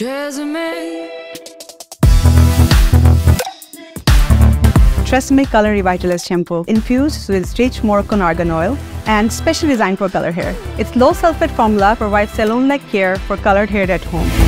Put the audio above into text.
TRESemmé Color Revitalist shampoo infused with rich Moroccan argan oil and specially designed for color hair. Its low sulfate formula provides salon-like care for colored hair at home.